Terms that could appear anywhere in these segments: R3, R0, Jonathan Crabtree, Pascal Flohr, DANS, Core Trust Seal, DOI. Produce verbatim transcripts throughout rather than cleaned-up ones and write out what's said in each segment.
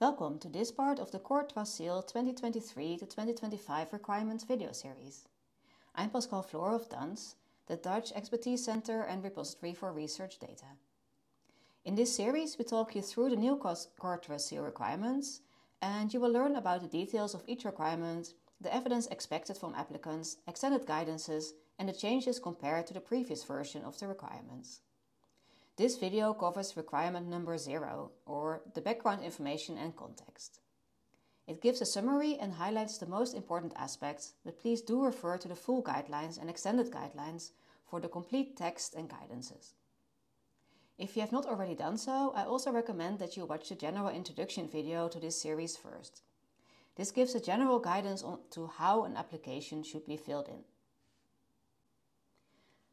Welcome to this part of the Core Trust Seal twenty twenty-three to twenty twenty-five Requirements video series. I'm Pascal Flohr of DANS, the Dutch Expertise Center and Repository for Research Data. In this series, we talk you through the new Core Trust Seal requirements, and you will learn about the details of each requirement, the evidence expected from applicants, extended guidances, and the changes compared to the previous version of the requirements. This video covers requirement number zero, or the background information and context. It gives a summary and highlights the most important aspects, but please do refer to the full guidelines and extended guidelines for the complete text and guidances. If you have not already done so, I also recommend that you watch the general introduction video to this series first. This gives a general guidance on to how an application should be filled in.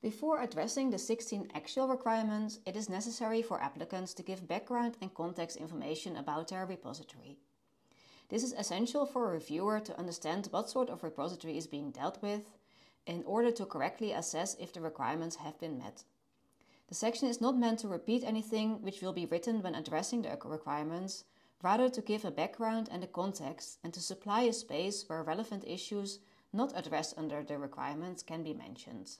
Before addressing the sixteen actual requirements, it is necessary for applicants to give background and context information about their repository. This is essential for a reviewer to understand what sort of repository is being dealt with in order to correctly assess if the requirements have been met. The section is not meant to repeat anything which will be written when addressing the requirements, rather to give a background and a context and to supply a space where relevant issues not addressed under the requirements can be mentioned.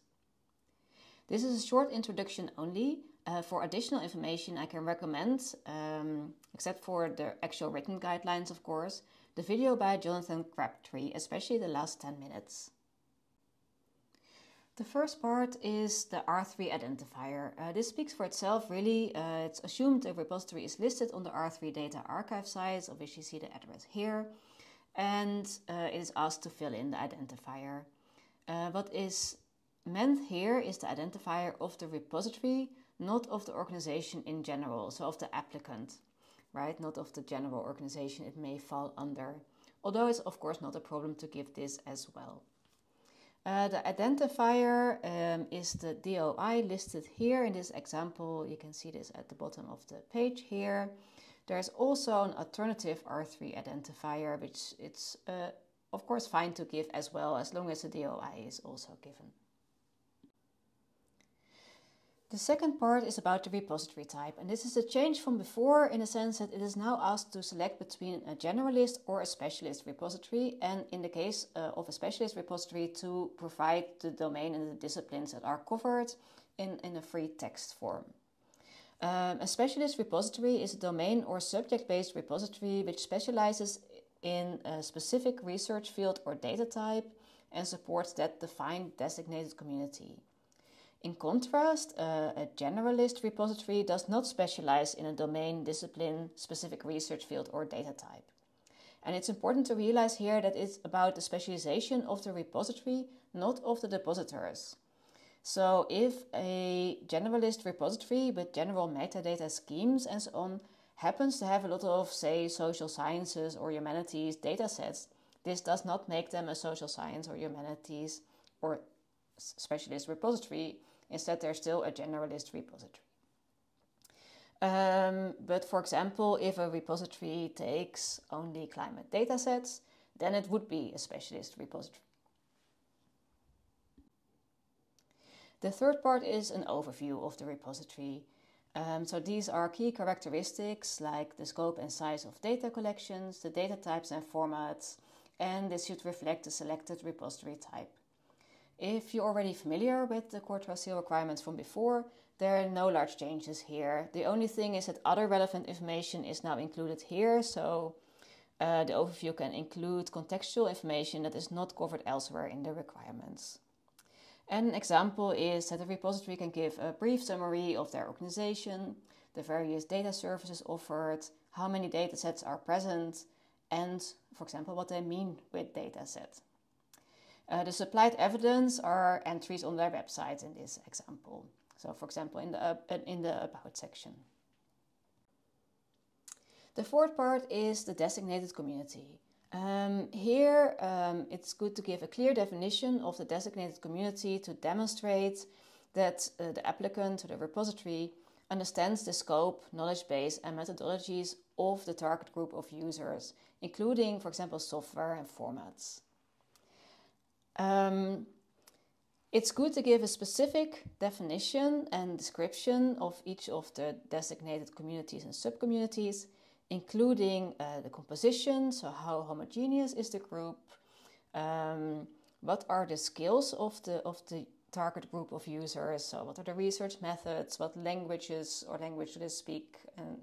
This is a short introduction only. Uh, for additional information I can recommend, um, except for the actual written guidelines of course, the video by Jonathan Crabtree, especially the last ten minutes. The first part is the R three identifier. Uh, this speaks for itself really. Uh, it's assumed the repository is listed on the R three data archive site, of which you see the address here, and uh, it is asked to fill in the identifier. Uh, what is meant here is the identifier of the repository, not of the organization in general, so of the applicant, right? Not of the general organization it may fall under, although it's of course not a problem to give this as well. Uh, the identifier um, is the D O I listed here in this example. You can see this at the bottom of the page here. There's also an alternative R three identifier, which it's uh, of course fine to give as well, as long as the D O I is also given. The second part is about the repository type, and this is a change from before in the sense that it is now asked to select between a generalist or a specialist repository, and in the case uh, of a specialist repository to provide the domain and the disciplines that are covered in, in a free text form. Um, a specialist repository is a domain or subject-based repository which specializes in a specific research field or data type and supports that defined designated community. In contrast, uh, a generalist repository does not specialize in a domain, discipline, specific research field or data type. And it's important to realize here that it's about the specialization of the repository, not of the depositors. So if a generalist repository with general metadata schemes and so on happens to have a lot of, say, social sciences or humanities data sets, this does not make them a social science or humanities or specialist repository. Instead, they're still a generalist repository. Um, but for example, if a repository takes only climate data sets, then it would be a specialist repository. The third part is an overview of the repository. Um, so these are key characteristics like the scope and size of data collections, the data types and formats, and this should reflect the selected repository type. If you're already familiar with the Core Trust Seal requirements from before, there are no large changes here. The only thing is that other relevant information is now included here, so uh, the overview can include contextual information that is not covered elsewhere in the requirements. An example is that the repository can give a brief summary of their organization, the various data services offered, how many datasets are present, and, for example, what they mean with dataset. Uh, the supplied evidence are entries on their website in this example. So, for example, in the, uh, in the About section. The fourth part is the designated community. Um, here, um, it's good to give a clear definition of the designated community to demonstrate that uh, the applicant or the repository understands the scope, knowledge base, and methodologies of the target group of users, including, for example, software and formats. Um, it's good to give a specific definition and description of each of the designated communities and subcommunities, including uh, the composition, so how homogeneous is the group, um, what are the skills of the, of the target group of users, so what are the research methods, what languages or language do they speak, and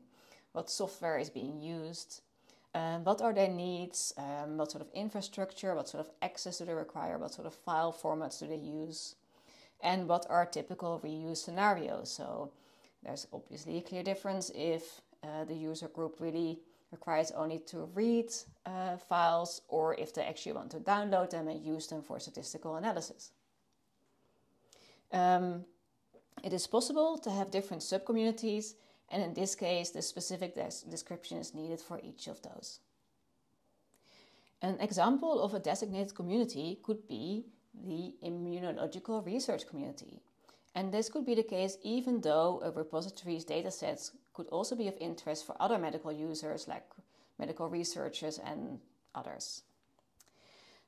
what software is being used, and what are their needs, um, what sort of infrastructure, what sort of access do they require, what sort of file formats do they use, and what are typical reuse scenarios. So there's obviously a clear difference if uh, the user group really requires only to read uh, files, or if they actually want to download them and use them for statistical analysis. Um, it is possible to have different subcommunities, and in this case the specific description is needed for each of those. An example of a designated community could be the immunological research community. And this could be the case even though a repository's datasets could also be of interest for other medical users like medical researchers and others.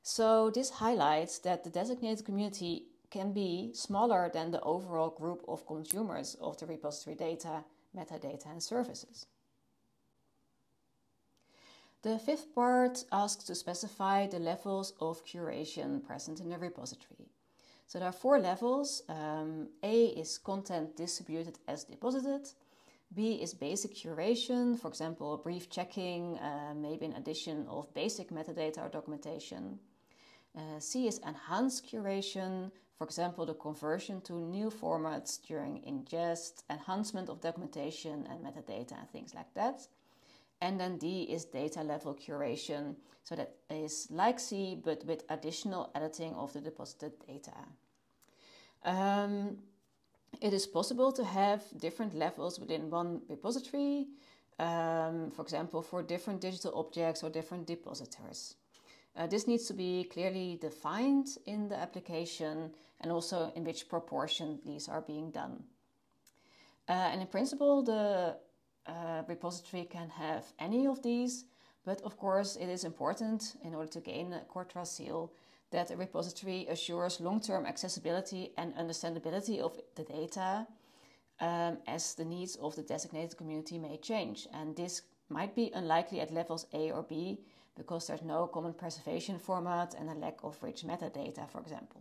So this highlights that the designated community can be smaller than the overall group of consumers of the repository data, metadata and services. The fifth part asks to specify the levels of curation present in the repository. So there are four levels. Um, A is content distributed as deposited. B is basic curation, for example, brief checking, uh, maybe an addition of basic metadata or documentation. Uh, C is enhanced curation, for example, the conversion to new formats during ingest, enhancement of documentation and metadata and things like that. And then D is data level curation, so that is like C, but with additional editing of the deposited data. Um, it is possible to have different levels within one repository, um, for example, for different digital objects or different depositors. Uh, this needs to be clearly defined in the application and also in which proportion these are being done. Uh, and in principle, the Uh, repository can have any of these, but of course it is important in order to gain a Core Trust Seal that a repository assures long-term accessibility and understandability of the data, um, as the needs of the designated community may change, and this might be unlikely at levels A or B because there's no common preservation format and a lack of rich metadata, for example.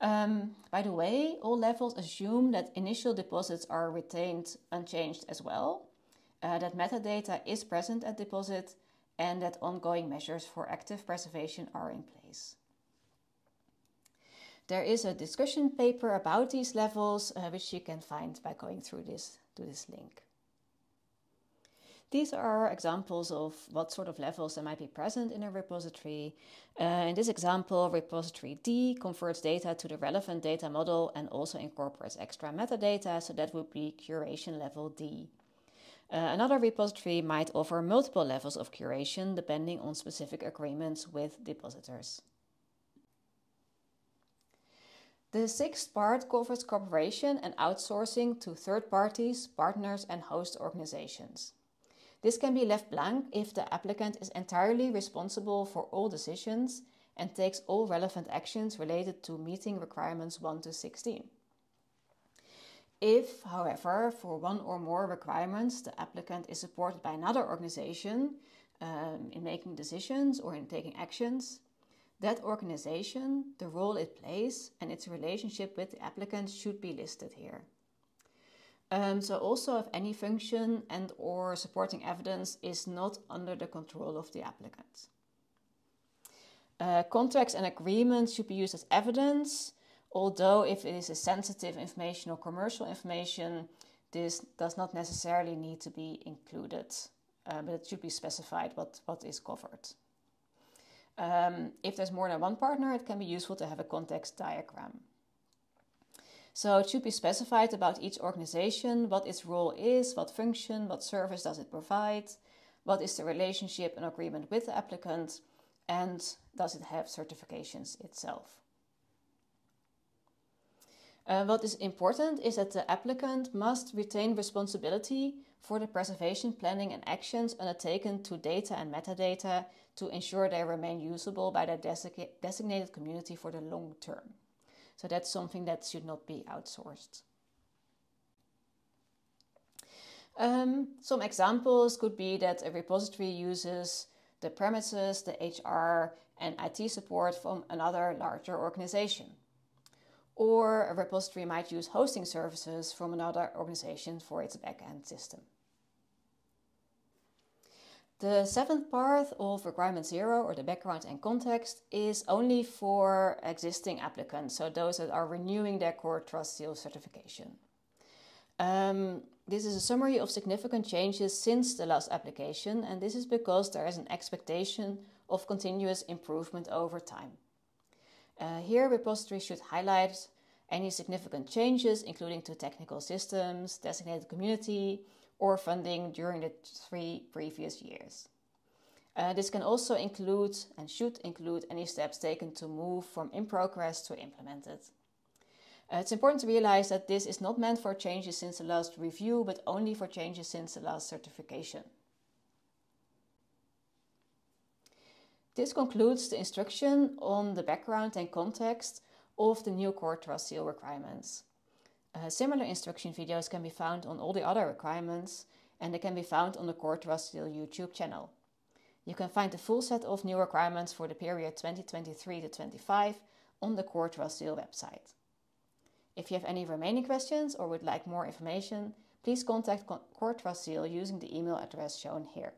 Um, by the way, all levels assume that initial deposits are retained unchanged as well, uh, that metadata is present at deposit, and that ongoing measures for active preservation are in place. There is a discussion paper about these levels, uh, which you can find by going through this, to this link. These are examples of what sort of levels that might be present in a repository. Uh, in this example, repository D converts data to the relevant data model and also incorporates extra metadata, so that would be curation level D. Uh, another repository might offer multiple levels of curation depending on specific agreements with depositors. The sixth part covers cooperation and outsourcing to third parties, partners and host organizations. This can be left blank if the applicant is entirely responsible for all decisions and takes all relevant actions related to meeting requirements one to sixteen. If, however, for one or more requirements, the applicant is supported by another organization um, in making decisions or in taking actions, that organization, the role it plays, and its relationship with the applicant should be listed here. Um, so also if any function and or supporting evidence is not under the control of the applicant. Uh, contracts and agreements should be used as evidence, although if it is a sensitive information or commercial information, this does not necessarily need to be included, uh, but it should be specified what, what is covered. Um, if there's more than one partner, it can be useful to have a context diagram. So it should be specified about each organization, what its role is, what function, what service does it provide, what is the relationship and agreement with the applicant, and does it have certifications itself. Uh, what is important is that the applicant must retain responsibility for the preservation, planning and actions undertaken to data and metadata to ensure they remain usable by the desig- designated community for the long term. So that's something that should not be outsourced. Um, some examples could be that a repository uses the premises, the H R and I T support from another larger organization. Or a repository might use hosting services from another organization for its backend system. The seventh part of requirement zero, or the background and context, is only for existing applicants, so those that are renewing their Core Trust Seal certification. Um, this is a summary of significant changes since the last application, and this is because there is an expectation of continuous improvement over time. Uh, here, repositories should highlight any significant changes, including to technical systems, designated community, or funding during the three previous years. Uh, this can also include and should include any steps taken to move from in progress to implemented. Uh, it's important to realize that this is not meant for changes since the last review, but only for changes since the last certification. This concludes the instruction on the background and context of the new Core Trust Seal requirements. Uh, similar instruction videos can be found on all the other requirements, and they can be found on the Core Trust Seal YouTube channel. You can find the full set of new requirements for the period twenty twenty-three to twenty-five on the Core Trust Seal website. If you have any remaining questions or would like more information, please contact Core Trust Seal using the email address shown here.